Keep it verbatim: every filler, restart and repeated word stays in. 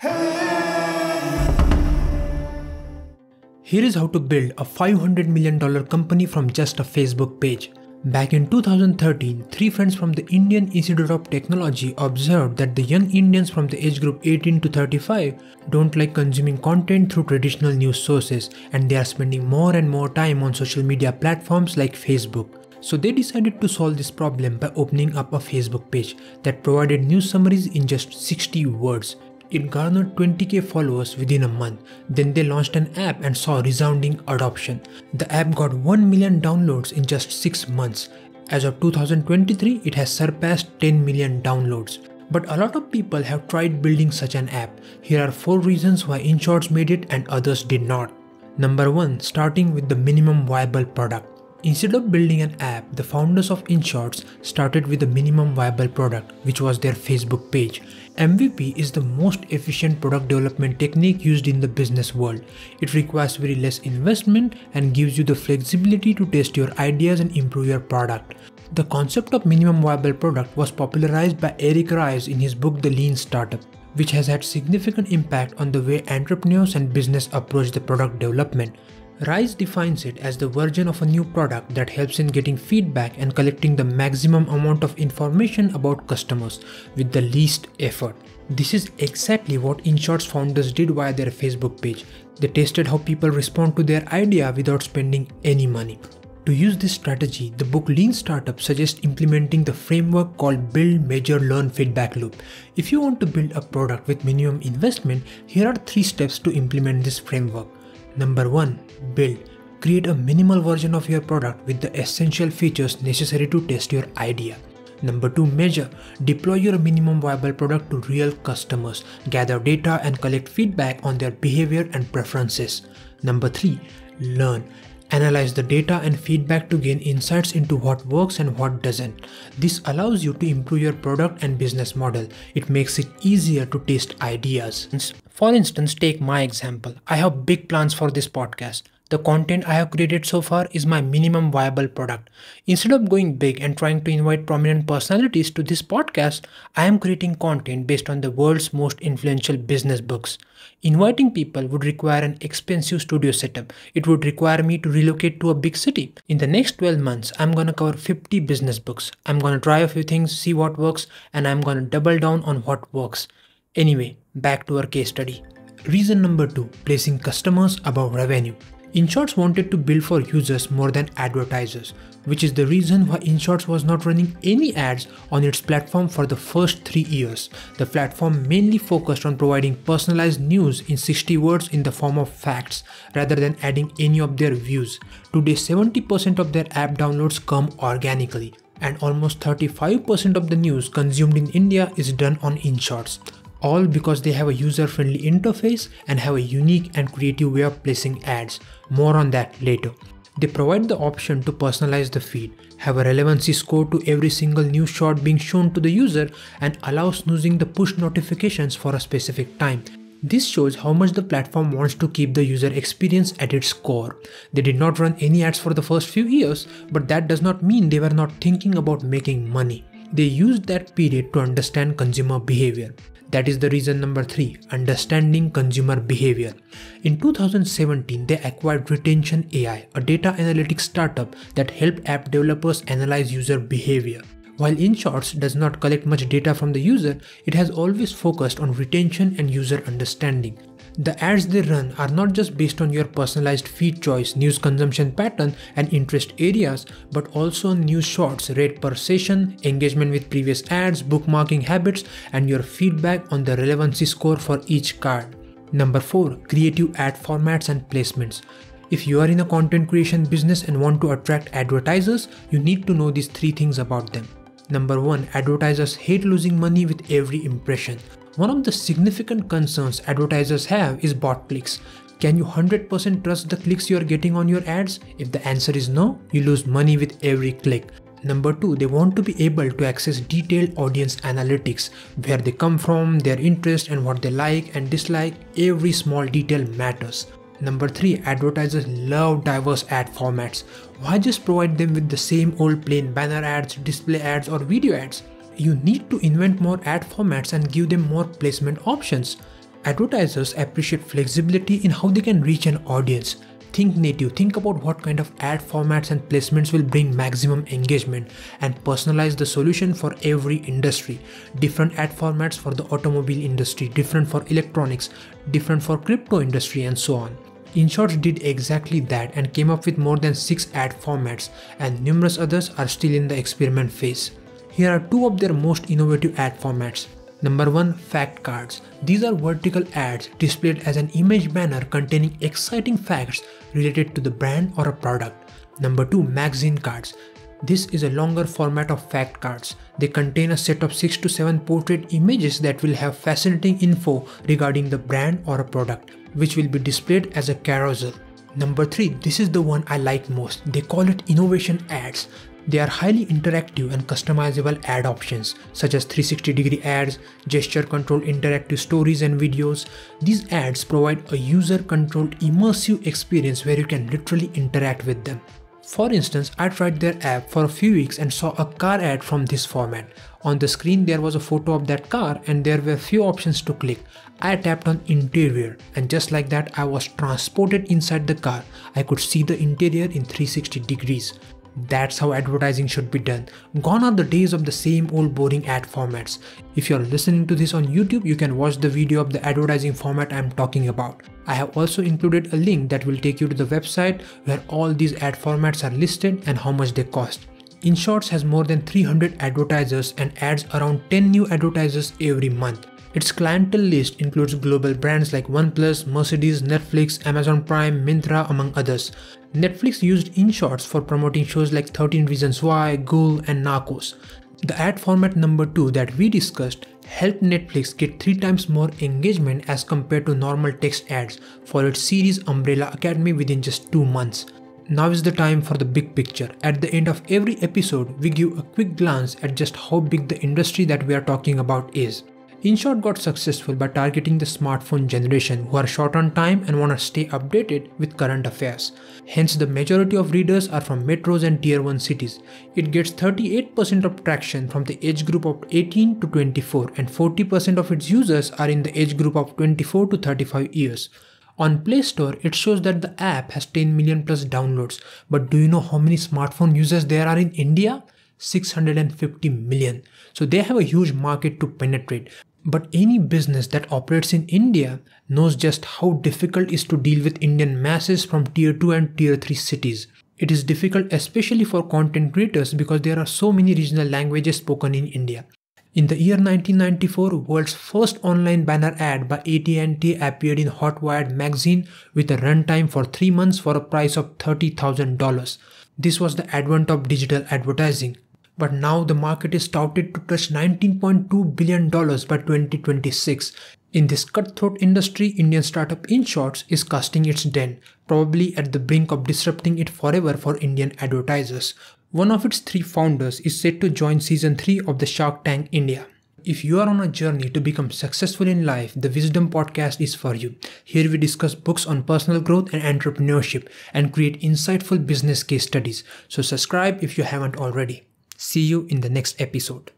Here is how to build a five hundred million dollar company from just a Facebook page. Back in two thousand thirteen, three friends from the Indian Institute of Technology observed that the young Indians from the age group eighteen to thirty-five don't like consuming content through traditional news sources, and they are spending more and more time on social media platforms like Facebook. So they decided to solve this problem by opening up a Facebook page that provided news summaries in just sixty words. It garnered twenty K followers within a month. Then they launched an app and saw resounding adoption. The app got one million downloads in just six months. As of two thousand twenty-three, it has surpassed ten million downloads. But a lot of people have tried building such an app. Here are four reasons why Inshorts made it and others did not. Number one. Starting with the minimum viable product. Instead of building an app, the founders of Inshorts started with the minimum viable product, which was their Facebook page. M V P is the most efficient product development technique used in the business world. It requires very less investment and gives you the flexibility to test your ideas and improve your product. The concept of minimum viable product was popularized by Eric Ries in his book The Lean Startup, which has had significant impact on the way entrepreneurs and business approach the product development. Ries defines it as the version of a new product that helps in getting feedback and collecting the maximum amount of information about customers with the least effort. This is exactly what Inshorts founders did via their Facebook page. They tested how people respond to their idea without spending any money. To use this strategy, the book Lean Startup suggests implementing the framework called Build, Measure, Learn feedback loop. If you want to build a product with minimum investment, here are three steps to implement this framework. Number one. Build. Create a minimal version of your product with the essential features necessary to test your idea. Number two. Measure. Deploy your minimum viable product to real customers. Gather data and collect feedback on their behavior and preferences. Number three. Learn. Analyze the data and feedback to gain insights into what works and what doesn't. This allows you to improve your product and business model. It makes it easier to test ideas. For instance, take my example. I have big plans for this podcast. The content I have created so far is my minimum viable product. Instead of going big and trying to invite prominent personalities to this podcast, I am creating content based on the world's most influential business books. Inviting people would require an expensive studio setup. It would require me to relocate to a big city. In the next twelve months, I'm gonna cover fifty business books. I'm gonna try a few things, see what works, and I'm gonna double down on what works. Anyway, back to our case study. Reason number two, placing customers above revenue. Inshorts wanted to build for users more than advertisers, which is the reason why Inshorts was not running any ads on its platform for the first three years. The platform mainly focused on providing personalized news in sixty words in the form of facts, rather than adding any of their views. Today, seventy percent of their app downloads come organically, and almost thirty-five percent of the news consumed in India is done on Inshorts. All because they have a user-friendly interface and have a unique and creative way of placing ads. More on that later. They provide the option to personalize the feed, have a relevancy score to every single news shot being shown to the user, and allow snoozing the push notifications for a specific time. This shows how much the platform wants to keep the user experience at its core. They did not run any ads for the first few years, but that does not mean they were not thinking about making money. They used that period to understand consumer behavior. That is the reason number three, understanding consumer behavior. In two thousand seventeen, they acquired Retention A I, a data analytics startup that helped app developers analyze user behavior. While Inshorts does not collect much data from the user, it has always focused on retention and user understanding. The ads they run are not just based on your personalized feed choice, news consumption pattern, and interest areas, but also on news shots, rate per session, engagement with previous ads, bookmarking habits, and your feedback on the relevancy score for each card. Number four. Creative ad formats and placements. If you are in a content creation business and want to attract advertisers, you need to know these three things about them. Number one. Advertisers hate losing money with every impression. One of the significant concerns advertisers have is bot clicks. Can you one hundred percent trust the clicks you are getting on your ads? If the answer is no, you lose money with every click. Number two. They want to be able to access detailed audience analytics, where they come from, their interest, and what they like and dislike. Every small detail matters. Number three. Advertisers love diverse ad formats. Why just provide them with the same old plain banner ads, display ads, or video ads? You need to invent more ad formats and give them more placement options. Advertisers appreciate flexibility in how they can reach an audience. Think native, think about what kind of ad formats and placements will bring maximum engagement, and personalize the solution for every industry. Different ad formats for the automobile industry, different for electronics, different for crypto industry, and so on. Inshorts did exactly that and came up with more than six ad formats, and numerous others are still in the experiment phase. Here are two of their most innovative ad formats. Number one, fact cards. These are vertical ads displayed as an image banner containing exciting facts related to the brand or a product. Number two, magazine cards. This is a longer format of fact cards. They contain a set of six to seven portrait images that will have fascinating info regarding the brand or a product, which will be displayed as a carousel. Number three, this is the one I like most. They call it innovation ads. They are highly interactive and customizable ad options such as three sixty degree ads, gesture controlled interactive stories and videos. These ads provide a user controlled immersive experience where you can literally interact with them. For instance, I tried their app for a few weeks and saw a car ad from this format. On the screen there was a photo of that car and there were few options to click. I tapped on interior and just like that I was transported inside the car. I could see the interior in three sixty degrees. That's how advertising should be done. Gone are the days of the same old boring ad formats. If you're listening to this on YouTube, you can watch the video of the advertising format I'm talking about. I have also included a link that will take you to the website where all these ad formats are listed and how much they cost. Inshorts has more than three hundred advertisers and adds around ten new advertisers every month. Its clientele list includes global brands like OnePlus, Mercedes, Netflix, Amazon Prime, Myntra, among others. Netflix used Inshorts for promoting shows like thirteen reasons why, Ghoul, and Narcos. The ad format number two that we discussed helped Netflix get three times more engagement as compared to normal text ads for its series Umbrella Academy within just two months. Now is the time for the big picture. At the end of every episode, we give a quick glance at just how big the industry that we are talking about is. Inshorts got successful by targeting the smartphone generation who are short on time and want to stay updated with current affairs. Hence, the majority of readers are from metros and tier one cities. It gets thirty-eight percent of traction from the age group of eighteen to twenty-four, and forty percent of its users are in the age group of twenty-four to thirty-five years. On Play Store, it shows that the app has ten million plus downloads, but do you know how many smartphone users there are in India? six hundred fifty million. So they have a huge market to penetrate. But any business that operates in India knows just how difficult it is to deal with Indian masses from tier two and tier three cities. It is difficult especially for content creators because there are so many regional languages spoken in India. In the year nineteen ninety-four, world's first online banner ad by A T and T appeared in Hot Wired magazine with a runtime for three months for a price of thirty thousand dollars. This was the advent of digital advertising. But now the market is touted to touch nineteen point two billion dollars by twenty twenty-six. In this cutthroat industry, Indian startup Inshorts is casting its den, probably at the brink of disrupting it forever for Indian advertisers. One of its three founders is set to join season three of the Shark Tank India. If you are on a journey to become successful in life, the Wisdom Podcast is for you. Here we discuss books on personal growth and entrepreneurship and create insightful business case studies. So subscribe if you haven't already. See you in the next episode.